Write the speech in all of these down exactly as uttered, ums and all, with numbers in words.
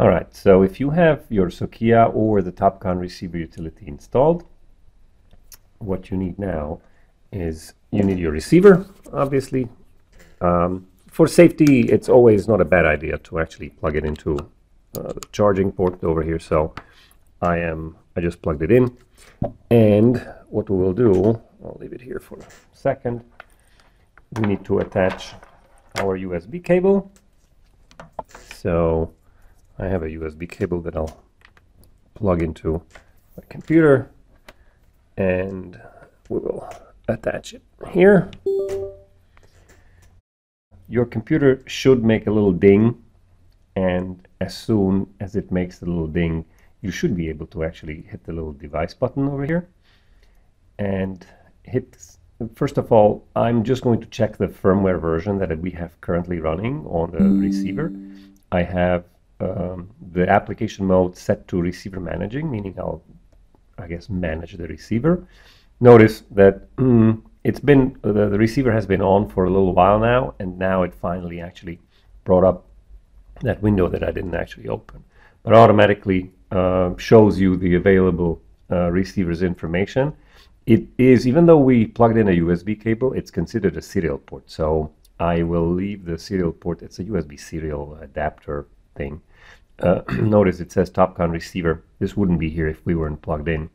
All right, so if you have your Sokkia or the Topcon Receiver Utility installed, what you need now is you need your receiver, obviously. Um, for safety, it's always not a bad idea to actually plug it into uh, the charging port over here. So I am, I just plugged it in. And what we will do, I'll leave it here for a second. We need to attach our U S B cable. So I have a U S B cable that I'll plug into my computer, and we will attach it here. Your computer should make a little ding, and as soon as it makes the little ding, you should be able to actually hit the little device button over here and hit. First of all, I'm just going to check the firmware version that we have currently running on the mm. receiver. I have um, the application mode set to receiver managing, meaning I'll, I guess, manage the receiver. Notice that mm, it's been, the, the receiver has been on for a little while now, and now it finally actually brought up that window that I didn't actually open, but automatically uh, shows you the available uh, receiver's information. It is, even though we plugged in a U S B cable, it's considered a serial port. So I will leave the serial port. It's a U S B serial adapter thing. Uh, notice it says Topcon receiver. This wouldn't be here if we weren't plugged in.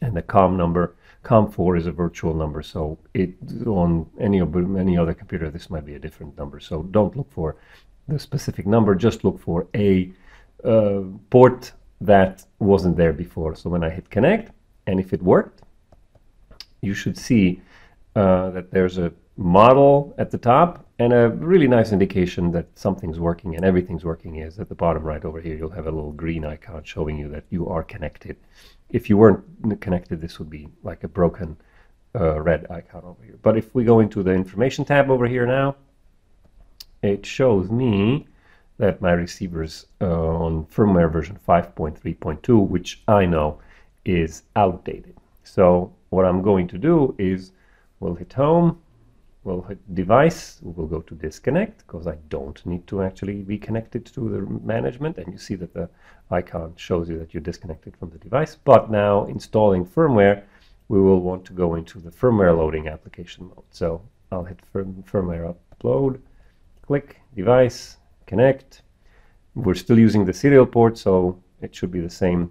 And the COM number, COM four is a virtual number. So it on any, any other computer, this might be a different number. So don't look for the specific number. Just look for a uh, port that wasn't there before. So when I hit connect, and if it worked, you should see uh, that there's a model at the top and a really nice indication that something's working and everything's working is at the bottom right over here. You'll have a little green icon showing you that you are connected. If you weren't connected, this would be like a broken uh, red icon over here. But if we go into the information tab over here now, it shows me that my receiver's uh, on firmware version five point three point two, which I know is outdated. So what I'm going to do is we'll hit home, we'll hit device, we'll go to disconnect because I don't need to actually be connected to the management, and you see that the icon shows you that you're disconnected from the device. But now installing firmware, we will want to go into the firmware loading application mode. So I'll hit firm, firmware upload, click device, connect. We're still using the serial port, so it should be the same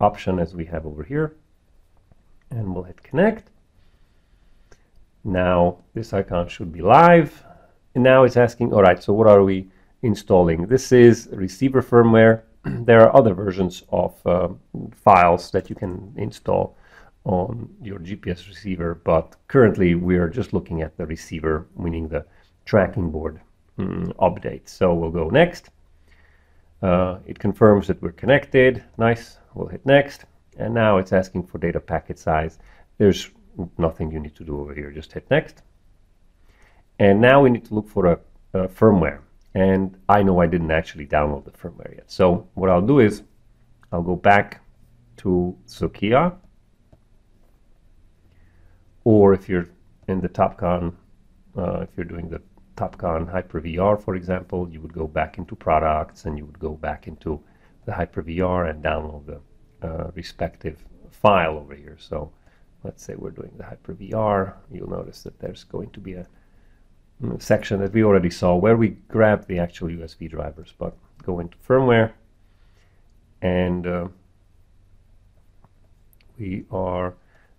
option as we have over here. And we'll hit connect. Now this icon should be live, and now it's asking, all right, so what are we installing? This is receiver firmware. There are other versions of uh, files that you can install on your G P S receiver, but currently we are just looking at the receiver, meaning the tracking board um, update. So we'll go next. Uh, it confirms that we're connected. Nice. We'll hit next. And now it's asking for data packet size. There's nothing you need to do over here. Just hit next. And now we need to look for a, a firmware. And I know I didn't actually download the firmware yet. So what I'll do is I'll go back to Sokkia. Or if you're in the Topcon, uh, if you're doing the Topcon Hyper V R, for example, you would go back into products and you would go back into the Hyper V R and download the Uh, respective file over here. So let's say we're doing the Hyper V R. You'll notice that there's going to be a, a section that we already saw where we grab the actual U S B drivers, but go into firmware, and uh, we are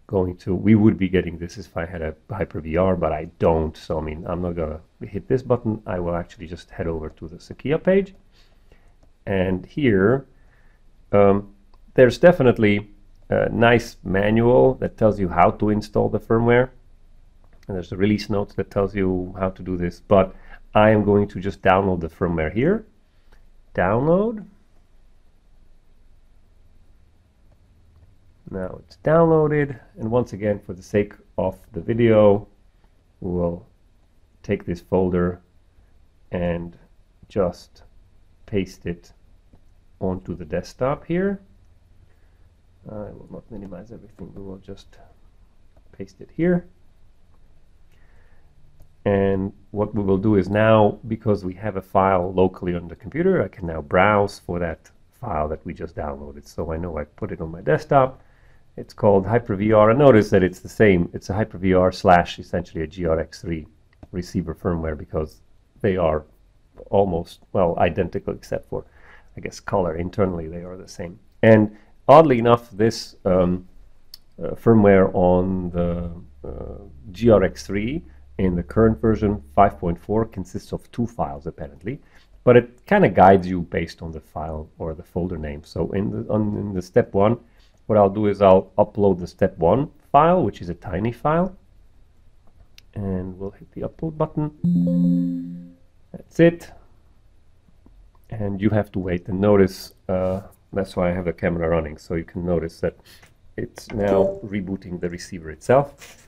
going to, we would be getting this if I had a Hyper V R, but I don't. So I mean, I'm not gonna hit this button. I will actually just head over to the Sokkia page, and here um, there's definitely a nice manual that tells you how to install the firmware, and there's a release notes that tells you how to do this, but I am going to just download the firmware here. Download. Now it's downloaded, and once again, for the sake of the video, we'll take this folder and just paste it onto the desktop here. I will not minimize everything. We will just paste it here. And what we will do is now, because we have a file locally on the computer, I can now browse for that file that we just downloaded. So I know I put it on my desktop. It's called Hiper V R. And notice that it's the same. It's a Hiper V R slash essentially a G R X three receiver firmware, because they are almost, well, identical except for, I guess, color. Internally, they are the same. And oddly enough, this um, uh, firmware on the uh, G R X three in the current version five point four consists of two files apparently, but it kind of guides you based on the file or the folder name. So in the, on, in the step one, what I'll do is I'll upload the step one file, which is a tiny file, and we'll hit the upload button. That's it. And you have to wait and notice, uh, that's why I have the camera running, so you can notice that it's now rebooting the receiver itself.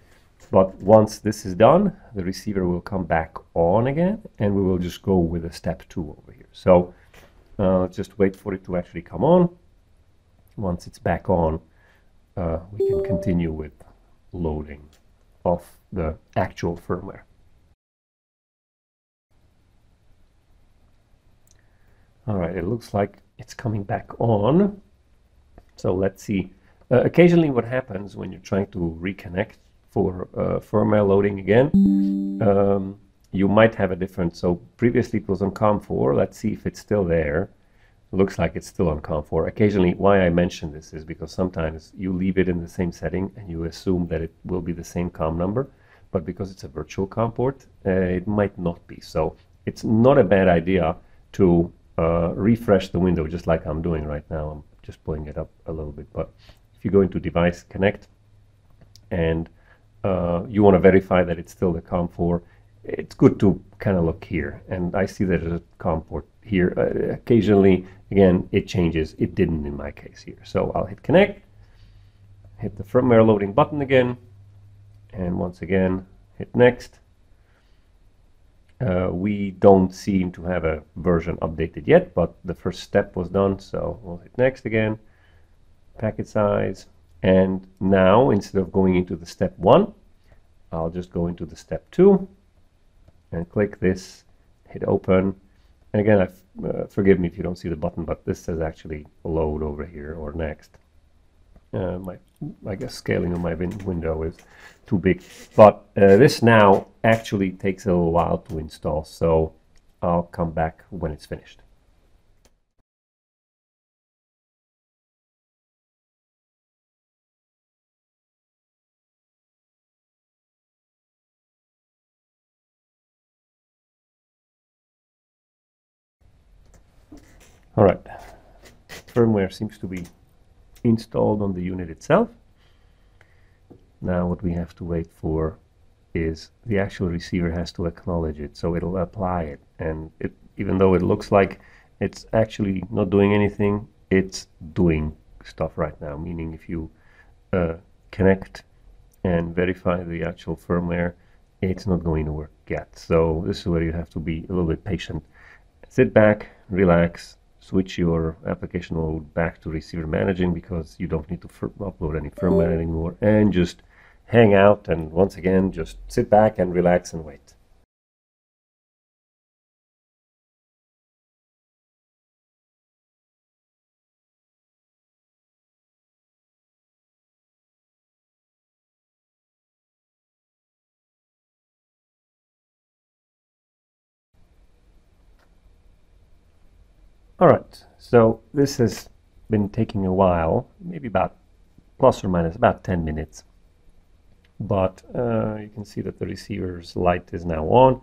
But once this is done, the receiver will come back on again, and we will just go with a step two over here. So uh, just wait for it to actually come on. Once it's back on, uh, we can continue with loading of the actual firmware. All right, it looks like it's coming back on. So let's see. Uh, occasionally what happens when you're trying to reconnect for uh, firmware loading again, um, you might have a different, so previously it was on COM four. Let's see if it's still there. Looks like it's still on COM four. Occasionally, why I mention this is because sometimes you leave it in the same setting and you assume that it will be the same COM number, but because it's a virtual COM port, uh, it might not be. So it's not a bad idea to uh, refresh the window, just like I'm doing right now. I'm just pulling it up a little bit, but if you go into Device Connect and Uh, you want to verify that it's still the COM four, it's good to kind of look here. And I see that there's a COM port here. Uh, occasionally, again, it changes. It didn't in my case here. So I'll hit connect, hit the firmware loading button again, and once again, hit next. Uh, we don't seem to have a version updated yet, but the first step was done. So we'll hit next again, packet size. And now, instead of going into the step one, I'll just go into the step two and click this, hit open. And again, I, uh, forgive me if you don't see the button, but this says actually load over here or next. Uh, my, I guess scaling on my win window is too big. But uh, this now actually takes a little while to install, so I'll come back when it's finished. All right, firmware seems to be installed on the unit itself. Now what we have to wait for is the actual receiver has to acknowledge it, so it'll apply it. And it, even though it looks like it's actually not doing anything, it's doing stuff right now, meaning if you uh, connect and verify the actual firmware, it's not going to work yet. So this is where you have to be a little bit patient. Sit back, relax, switch your application mode back to receiver managing, because you don't need to upload any firmware anymore, and just hang out and once again just sit back and relax and wait. All right, so this has been taking a while, maybe about plus or minus about ten minutes. But uh, you can see that the receiver's light is now on,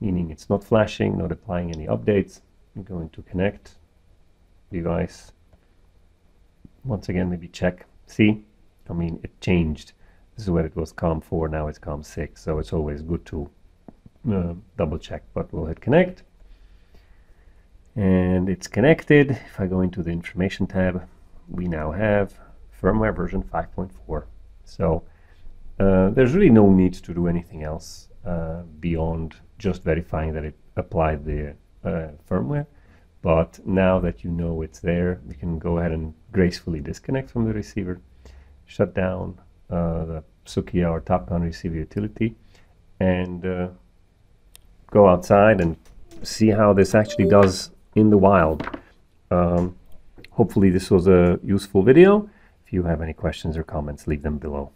meaning it's not flashing, not applying any updates. I'm going to connect device. Once again, maybe check. See, I mean, it changed. This is where it was COM four, now it's COM six. So it's always good to uh, double check, but we'll hit connect. And it's connected. If I go into the information tab, we now have firmware version five point four. So uh, there's really no need to do anything else uh, beyond just verifying that it applied the uh, firmware. But now that you know it's there, you can go ahead and gracefully disconnect from the receiver, shut down uh, the Sokkia or Topcon Receiver Utility, and uh, go outside and see how this actually does in the wild. Um, hopefully this was a useful video. If you have any questions or comments, leave them below.